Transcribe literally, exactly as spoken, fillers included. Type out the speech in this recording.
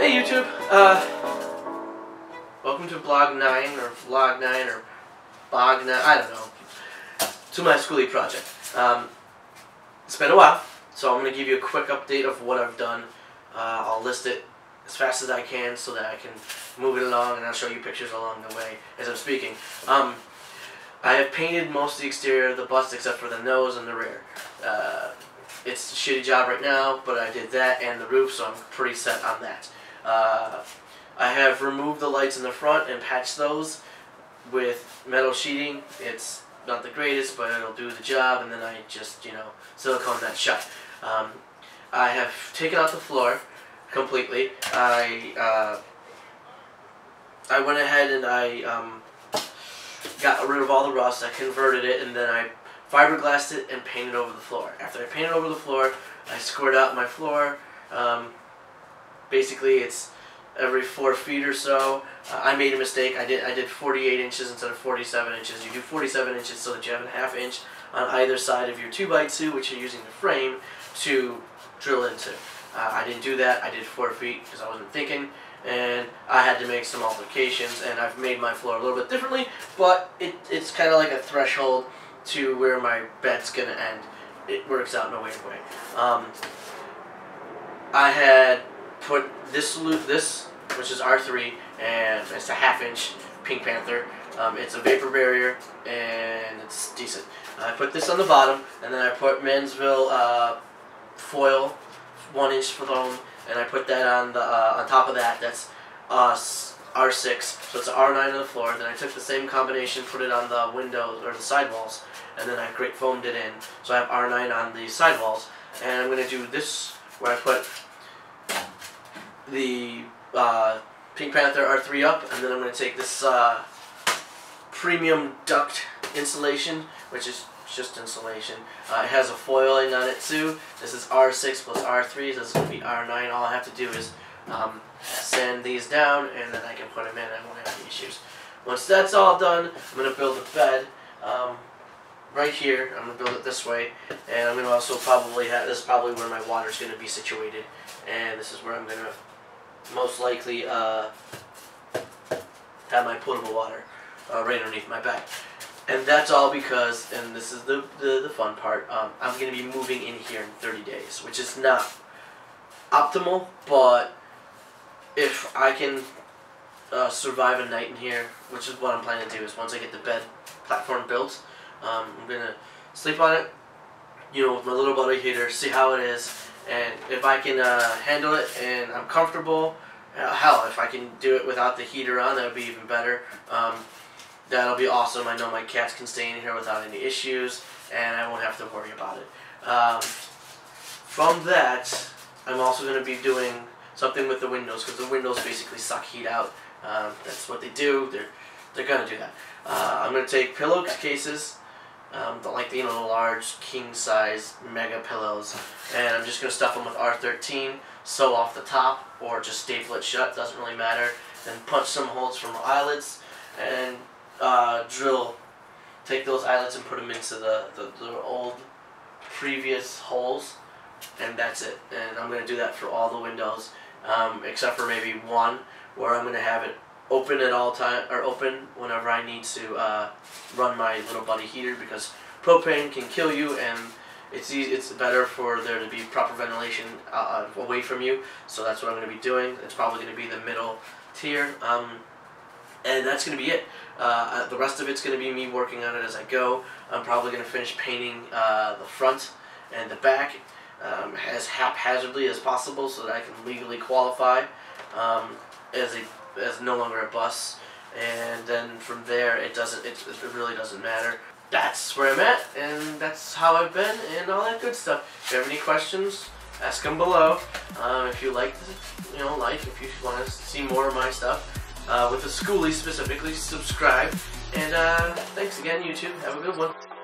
Hey YouTube, uh, welcome to Blog nine, or Vlog nine, or Bog nine, I don't know, to my schoolie project. Um, it's been a while, so I'm going to give you a quick update of what I've done. Uh, I'll list it as fast as I can so that I can move it along, and I'll show you pictures along the way as I'm speaking. Um, I have painted most of the exterior of the bus except for the nose and the rear. Uh, it's a shitty job right now, but I did that and the roof, so I'm pretty set on that. Uh, I have removed the lights in the front and patched those with metal sheeting. It's not the greatest, but it'll do the job, and then I just, you know, silicone that shut. Um, I have taken out the floor completely. I, uh, I went ahead and I um, got rid of all the rust. I converted it, and then I fiberglassed it and painted over the floor. After I painted over the floor, I scored out my floor. Um, Basically, it's every four feet or so. Uh, I made a mistake. I did I did forty-eight inches instead of forty-seven inches. You do forty-seven inches so that you have a half inch on either side of your two by two, which you're using the frame to drill into. Uh, I didn't do that. I did four feet because I wasn't thinking, and I had to make some alterations, and I've made my floor a little bit differently, but it, it's kind of like a threshold to where my bed's going to end. It works out in a weird way. Um, I had put this loop, this, which is R three, and it's a half inch Pink Panther. Um, it's a vapor barrier, and it's decent. I put this on the bottom, and then I put Mansville uh, foil, one inch foam, and I put that on the uh, on top of that. That's uh, R six, so it's an R nine on the floor. Then I took the same combination, put it on the windows or the sidewalls, and then I great foamed it in. So I have R nine on the sidewalls, and I'm going to do this where I put the uh, Pink Panther R three up, and then I'm going to take this uh, premium duct insulation, which is just insulation. Uh, it has a foiling on it too. This is R six plus R three, so this is going to be R nine. All I have to do is um, sand these down, and then I can put them in. I won't have any issues. Once that's all done, I'm going to build a bed um, right here. I'm going to build it this way, and I'm going to also probably have, this is probably where my water is going to be situated, and this is where I'm going to most likely uh, have my potable water uh, right underneath my bed. And that's all because, and this is the, the, the fun part, um, I'm going to be moving in here in thirty days, which is not optimal, but if I can uh, survive a night in here, which is what I'm planning to do, is once I get the bed platform built, um, I'm going to sleep on it, you know, with my little buddy heater, see how it is. And if I can uh, handle it and I'm comfortable, uh, hell, if I can do it without the heater on, that would be even better. Um, that'll be awesome. I know my cats can stay in here without any issues, and I won't have to worry about it. Um, from that, I'm also going to be doing something with the windows, because the windows basically suck heat out. Um, that's what they do. They're, they're going to do that. Uh, I'm going to take pillowcases. Um, but like, you know, the large king-size mega pillows, and I'm just going to stuff them with R thirteen, sew off the top, or just staple it shut, doesn't really matter, then punch some holes from the eyelets, and uh, drill, take those eyelets and put them into the, the, the old previous holes, and that's it. And I'm going to do that for all the windows, um, except for maybe one, where I'm going to have it open at all time, or open whenever I need to uh, run my little buddy heater, because propane can kill you, and it's easy, it's better for there to be proper ventilation uh, away from you. So that's what I'm going to be doing. It's probably going to be the middle tier, um, and that's going to be it. Uh, the rest of it's going to be me working on it as I go. I'm probably going to finish painting uh, the front and the back um, as haphazardly as possible, so that I can legally qualify um, as a as no longer a bus, and then from there it doesn't it, it really doesn't matter. That's where I'm at, and that's how I've been, and all that good stuff. If you have any questions, ask them below. Um, if you like the, you know like if you want to see more of my stuff uh, with the schoolie specifically, subscribe, and uh, thanks again YouTube. Have a good one.